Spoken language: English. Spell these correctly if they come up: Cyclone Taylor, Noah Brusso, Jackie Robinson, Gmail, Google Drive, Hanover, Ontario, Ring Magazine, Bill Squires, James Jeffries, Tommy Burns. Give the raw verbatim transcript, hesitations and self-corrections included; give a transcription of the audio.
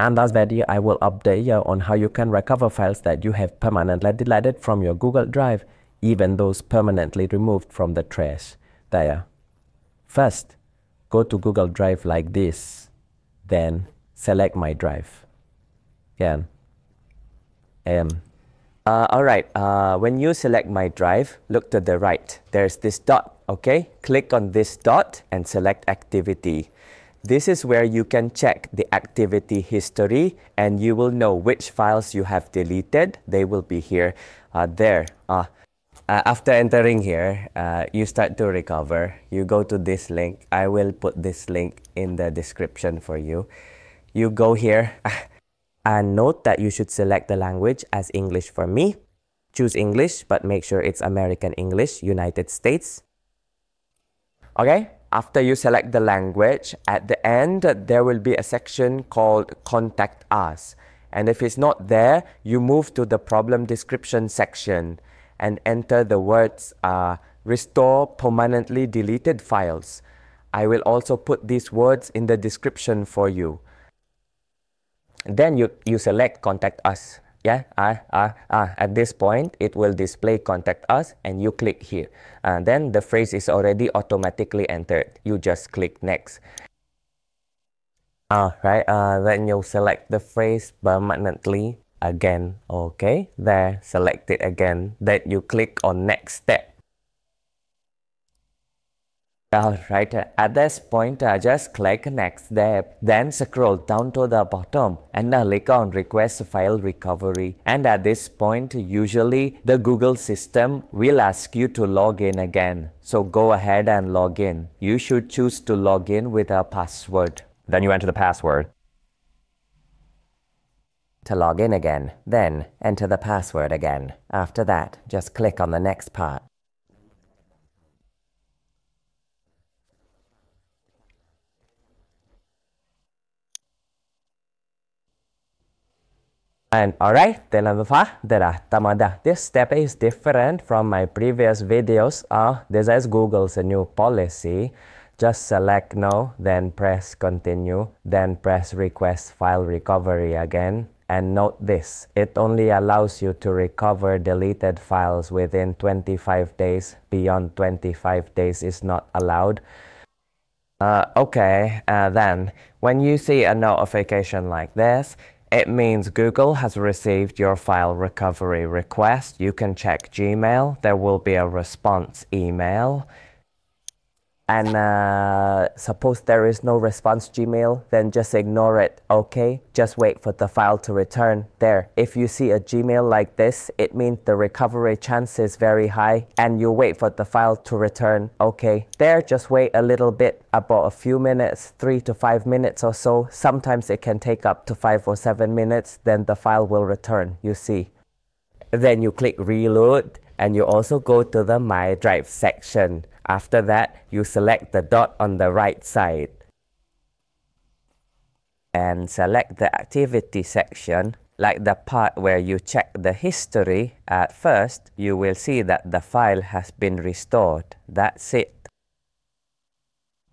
And this video I will update you on how you can recover files that you have permanently deleted from your Google Drive, even those permanently removed from the trash. There. First, go to Google Drive like this. Then select My Drive. Again. Um, uh, Alright, uh, when you select My Drive, look to the right. There's this dot, okay? Click on this dot and select Activity. This is where you can check the activity history and you will know which files you have deleted. They will be here. Uh, there. Uh, uh, after entering here, uh, you start to recover. You go to this link. I will put this link in the description for you. You go here and note that you should select the language as English for me. Choose English, but make sure it's American English, United States. Okay? After you select the language, at the end, there will be a section called Contact Us. And if it's not there, you move to the problem description section and enter the words uh, Restore Permanently Deleted Files. I will also put these words in the description for you. Then you, you select Contact Us. Yeah, uh, uh, uh. At this point, it will display Contact Us and you click here. Uh, then the phrase is already automatically entered. You just click Next. Alright, uh, then you'll select the phrase permanently again. Okay, there, select it again. Then you click on Next Step. Alright, uh, at this point, uh, just click Next Step, then scroll down to the bottom and uh, click on Request File Recovery. And at this point, usually the Google system will ask you to log in again. So go ahead and log in. You should choose to log in with a password. Then you enter the password. To log in again, then enter the password again. After that, just click on the next part. And alright, then this step is different from my previous videos. Uh, this is Google's new policy. Just select No, then press Continue, then press Request File Recovery again. And note this, it only allows you to recover deleted files within twenty-five days. Beyond twenty-five days is not allowed. Uh, okay, uh, then when you see a notification like this, it means Google has received your file recovery request. You can check Gmail. There will be a response email. And uh, suppose there is no response Gmail, then just ignore it, okay? Just wait for the file to return. There, if you see a Gmail like this, it means the recovery chance is very high and you wait for the file to return, okay? There, just wait a little bit, about a few minutes, three to five minutes or so. Sometimes it can take up to five or seven minutes, then the file will return, you see. Then you click Reload and you also go to the My Drive section. After that, you select the dot on the right side and select the activity section, like the part where you check the history. At first, you will see that the file has been restored. That's it.